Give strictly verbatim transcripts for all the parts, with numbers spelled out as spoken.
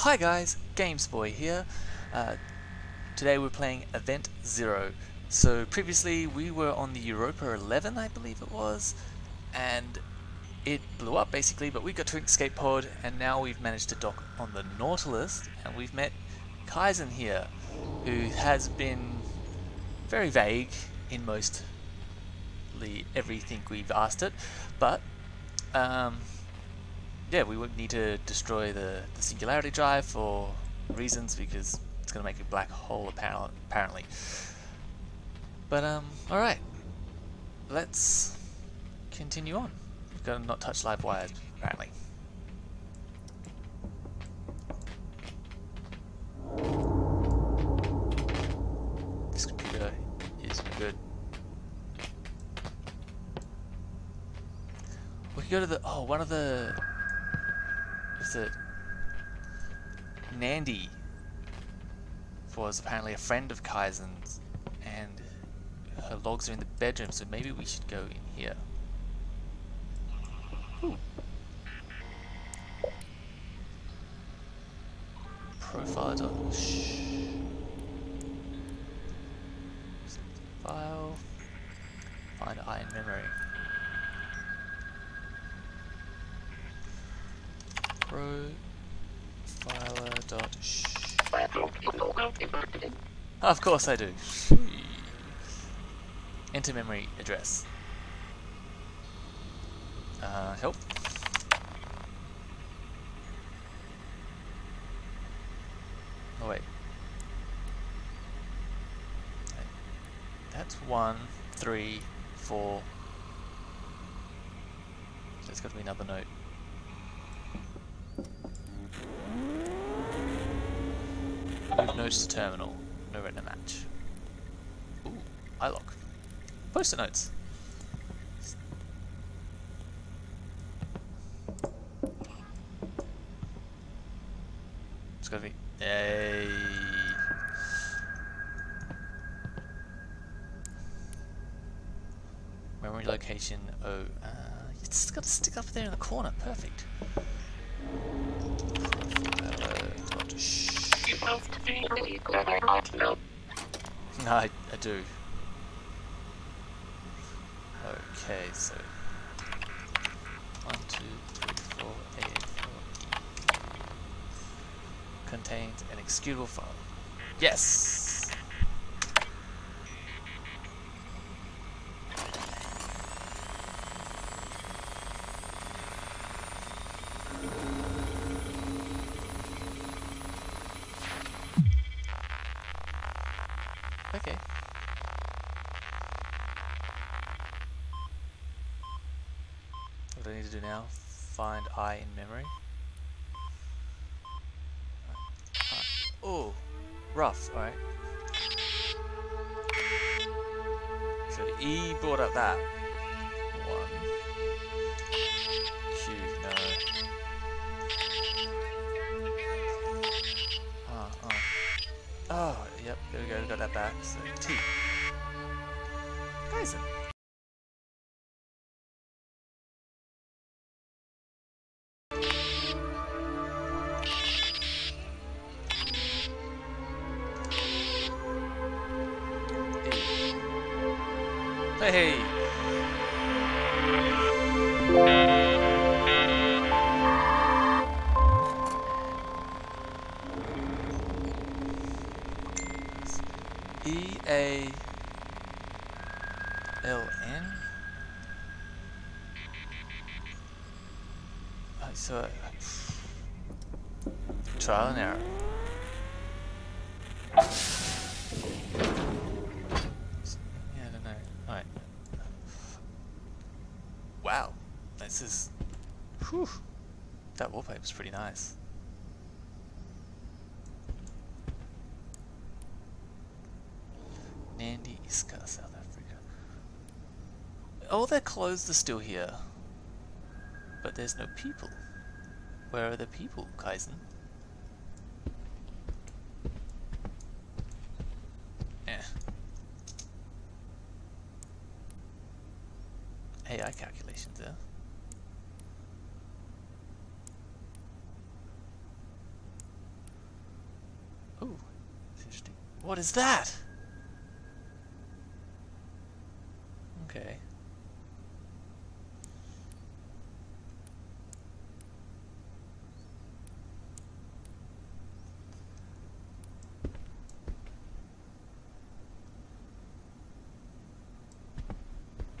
Hi guys, GamesBoy here. Uh, today we're playing Event Zero. So previously we were on the Europa eleven, I believe it was, and it blew up basically, but we got to an escape pod and now we've managed to dock on the Nautilus and we've met Kaizen here, who has been very vague in mostly everything we've asked it, but um, yeah, we would need to destroy the, the singularity drive for reasons, because it's going to make a black hole apparently. But um, alright, let's continue on. We've got to not touch live wires apparently. This computer is good. We can go to the, oh, one of the, is it Nandi was apparently a friend of Kaizen's, and her logs are in the bedroom, so maybe we should go in here. Ooh. Profile dot shh. File. Find I in memory. Profiler dot shh. Of course I do. Enter memory address. Uh, help. Oh wait. That's one, three, four. There's got to be another note. Move notes to terminal. No retina match. Ooh, iLock. Post-it notes. It's gotta be. Yay! Memory location. Oh, uh, it's got to stick up there in the corner. Perfect. No, I, I do. Okay, so one, two, three, four, eight, four. Contains an executable file. Yes. Okay. What do I need to do now? Find I in memory. Right. Oh, rough. All right. So E brought up that one. Q no. Ah oh, oh. Oh. Yep, there we go, we got that back, so T. Kaizen. Hey! E A L N? Oh, so, uh, trial and error. Yeah, I don't know. Alright. Wow. This is. Whew. That wallpaper's pretty nice. Nandi Iska, South Africa. All their clothes are still here, but there's no people. Where are the people, Kaizen? Eh. A I calculations there. What is that? Okay.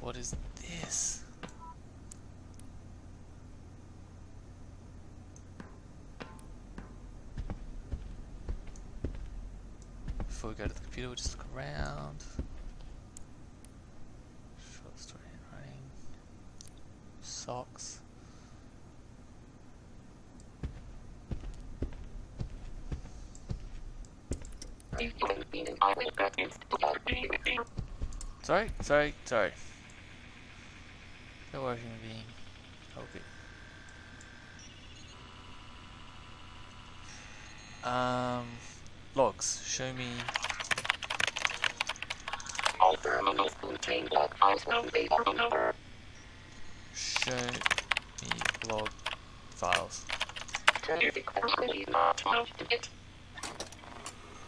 What is this? Before we go to the computer, we'll just look around. Short story and running. Socks. Sorry, sorry, sorry. Don't worry, human being. Okay. Um, logs. Show me. All terminals contain log files with data number. Show me log files.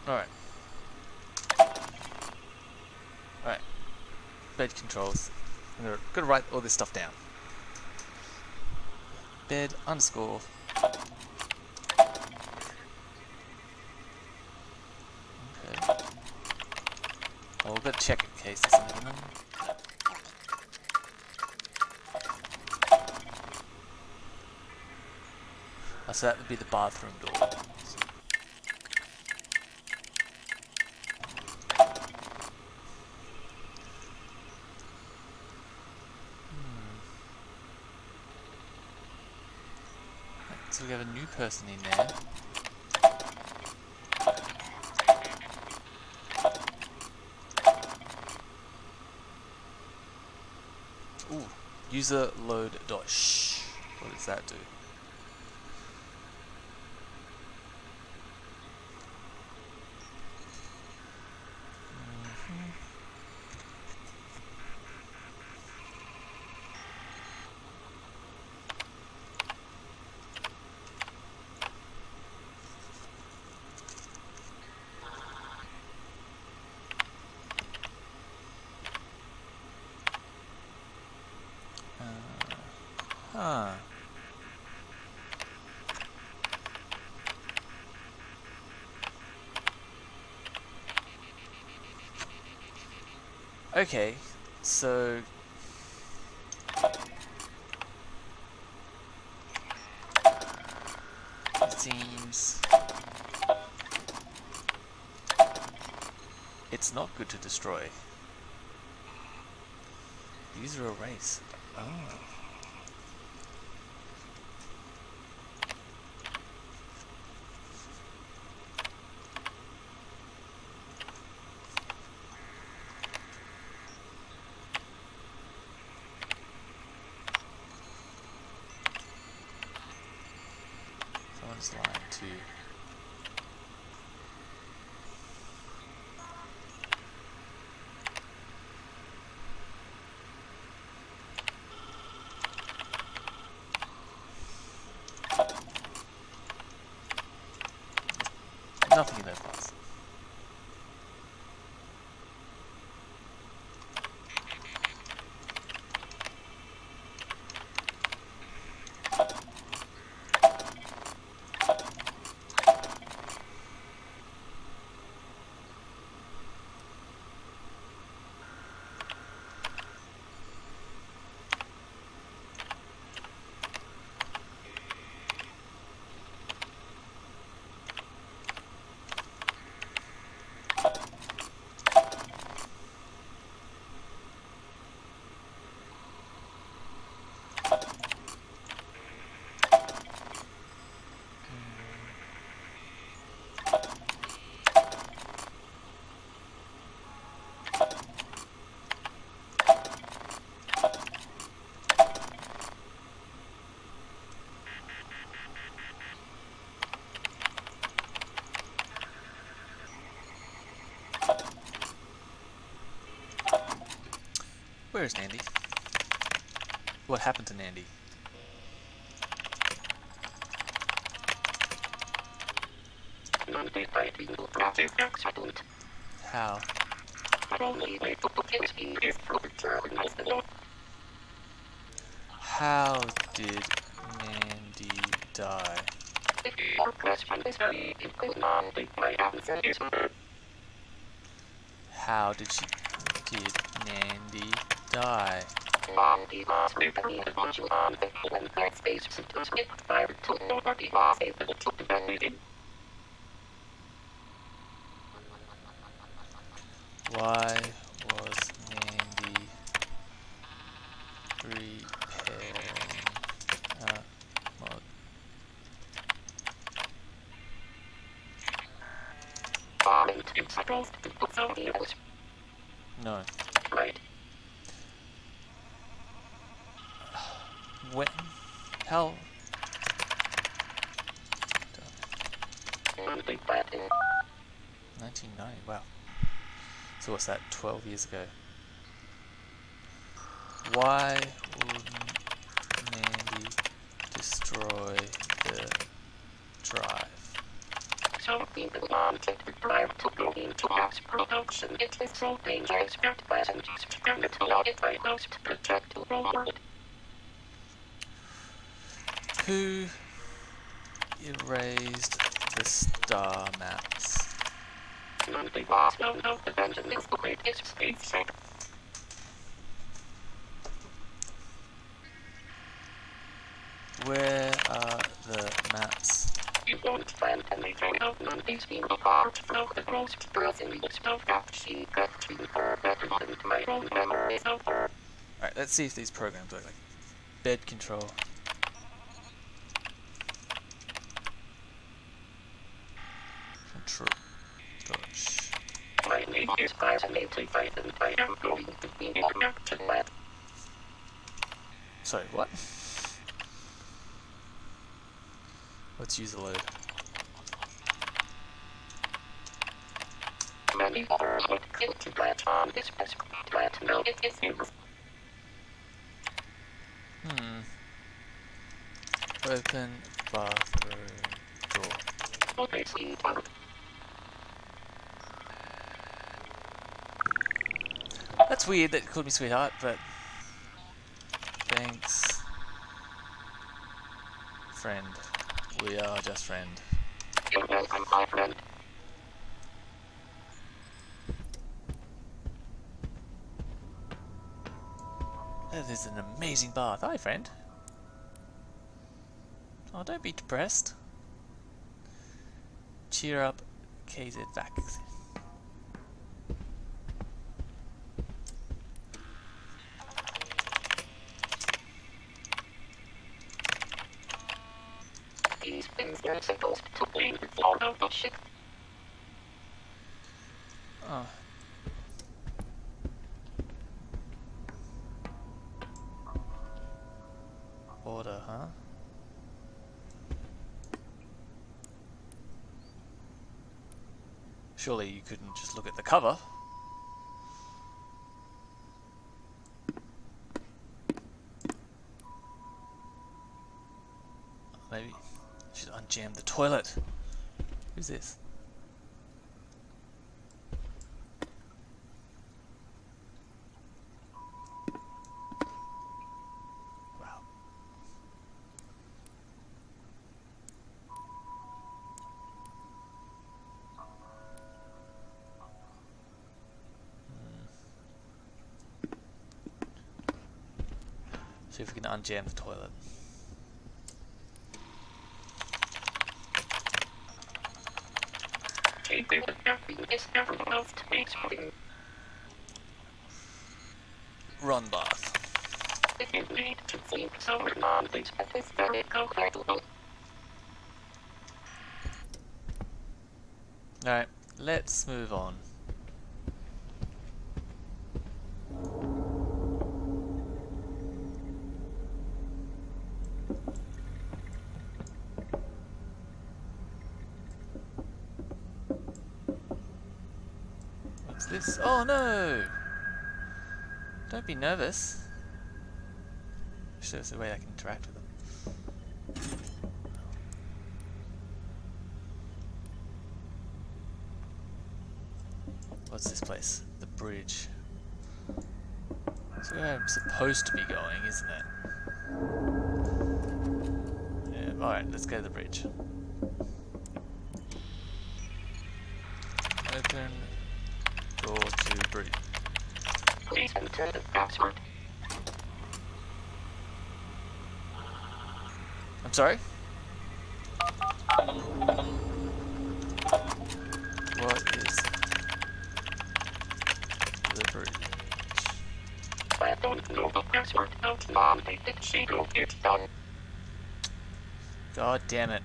Alright. Alright. Bed controls. I'm gonna write all this stuff down. Bed underscore. Okay. Oh, we've got to check in case there's something in there. Oh, so that would be the bathroom door. So we have a new person in there. Ooh, user load dot shh. What does that do? Huh. Okay, so it seems it's not good to destroy. These are erased. Oh. Line two. Nothing in that box. Where is Nandi? What happened to Nandi? Nandi died in a traffic accident. How? How did Nandi die? How did she did Nandi die? Nandi was reported on the human black space to skip by two nobody was able to prevent it. Why was Nandi repairing a mod? No. Right. When? Hell. nineteen ninety, wow. So what's that, twelve years ago? Why would Nandi destroy the drive? Something wanted the drive to go into mass production. It is so dangerous that passengers can not allow it by those to protect the robot. Who erased the star maps? Nandi was no doubt the dungeon is the greatest space set. Where are the maps? You won't find anything of Nandi's being apart from the most pressing stuff that she got to her better than my own memories of her. Alright, let's see if these programs work. Like bed control. Control. My name is fascinated by them, I am going to be abducted by them. Sorry, what? Let's use the load. Many others would kill to rat on this best, but now it is you. Hmm. Open bathroom door. Okay, see one. That's weird that you called me sweetheart, but thanks, friend. We are just friend. You're welcome, my friend. That is an amazing bath. Hi, friend. Oh, don't be depressed. Cheer up, K Z Vax. You're supposed to blame the floor of the ship. Oh. Order, huh? Surely you couldn't just look at the cover. Maybe. Should unjam the toilet. Who's this? Wow. Hmm. See if we can unjam the toilet. Run bath. Alright, let's move on. This. Oh no! Don't be nervous. Wish there was a way I can interact with them. What's this place? The bridge. That's where I'm supposed to be going, isn't it? Yeah, alright, let's go to the bridge. Open door to bridge. Please return to the password. I'm sorry? What is the bridge? I don't know the password out loud. They did she go get done. God damn it.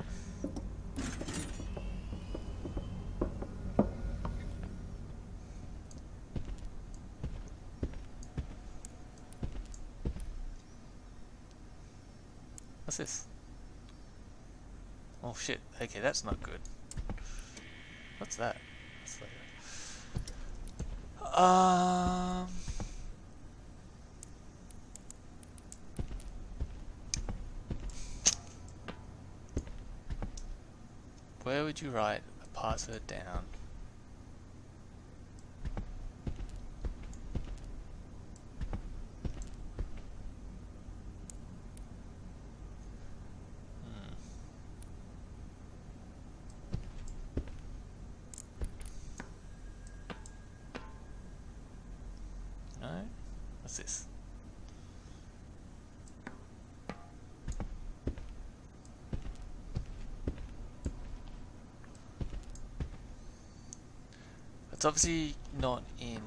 What's this? Oh shit, okay, that's not good. What's that? That's like... Um... Where would you write a password down? This. It's obviously not in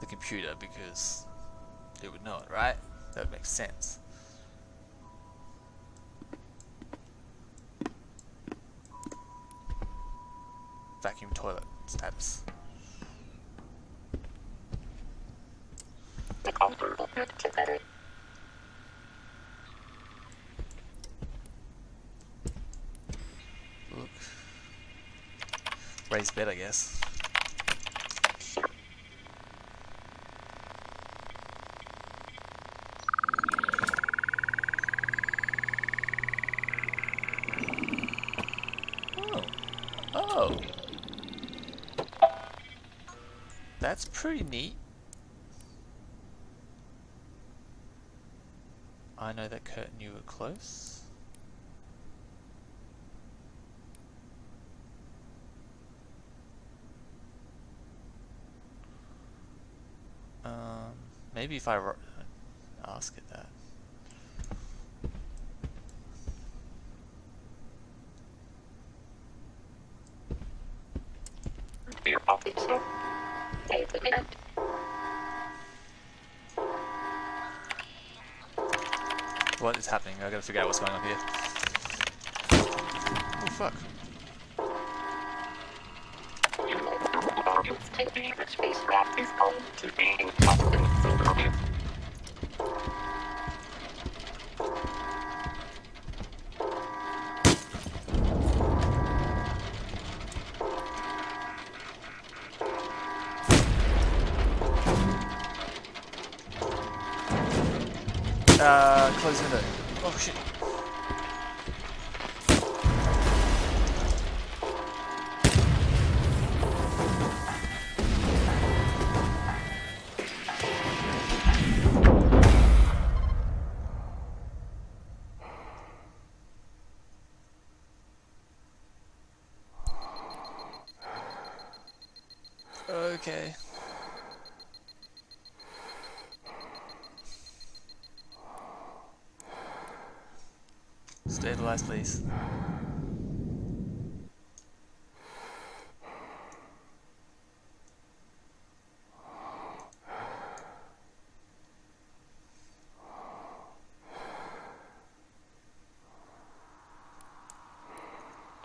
the computer because it would know it, right? That makes sense. Vacuum toilet steps. Look. Raise bed, I guess. Oh. Oh. That's pretty neat. I know that curtain, you were close. Um, maybe if I ask it that. What is happening? I gotta figure out what's going on here. Oh fuck. Uh, close window. Oh shit. Okay. Stabilize, please.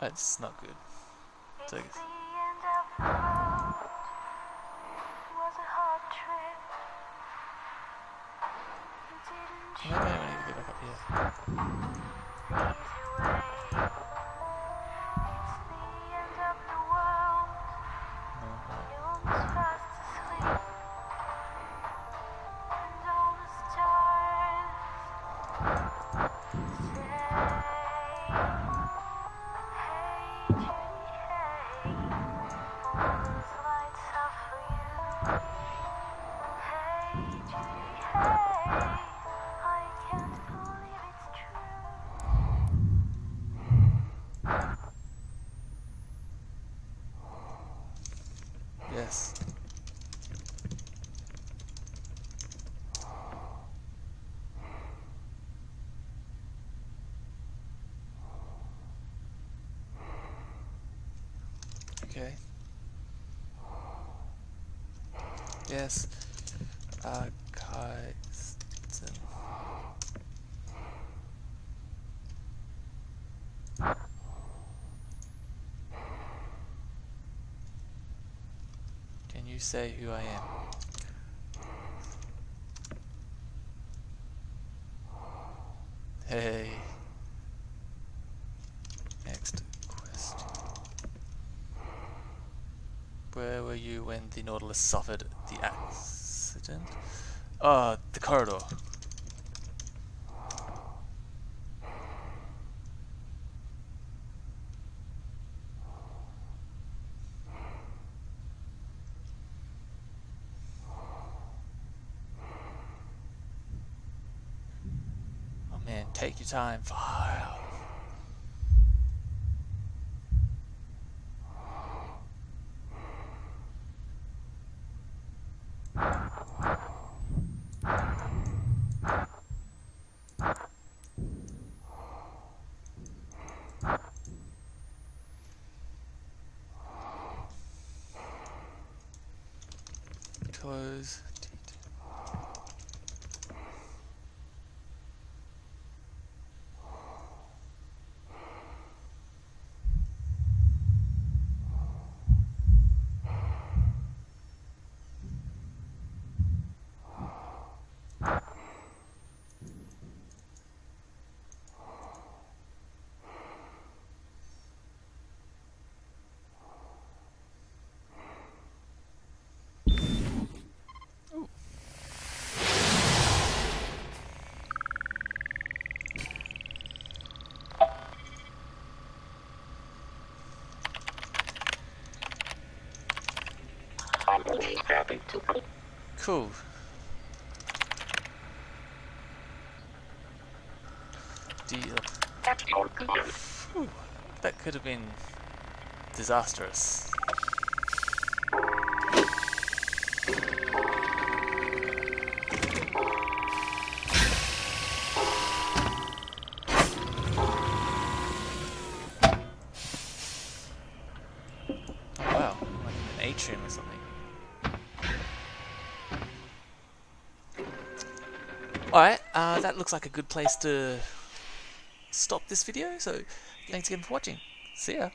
That's not good. Take it. I'm not going to get back up here. Okay. Yes. Uh, Kaizen. Can you say who I am? Hey. Where were you when the Nautilus suffered the accident? Ah, uh, the corridor. Oh man, take your time. Far out. Close. Cool. Deal. Whew. That could have been disastrous. Wow, like an atrium or something. Alright, uh, that looks like a good place to stop this video, so thanks again for watching. See ya!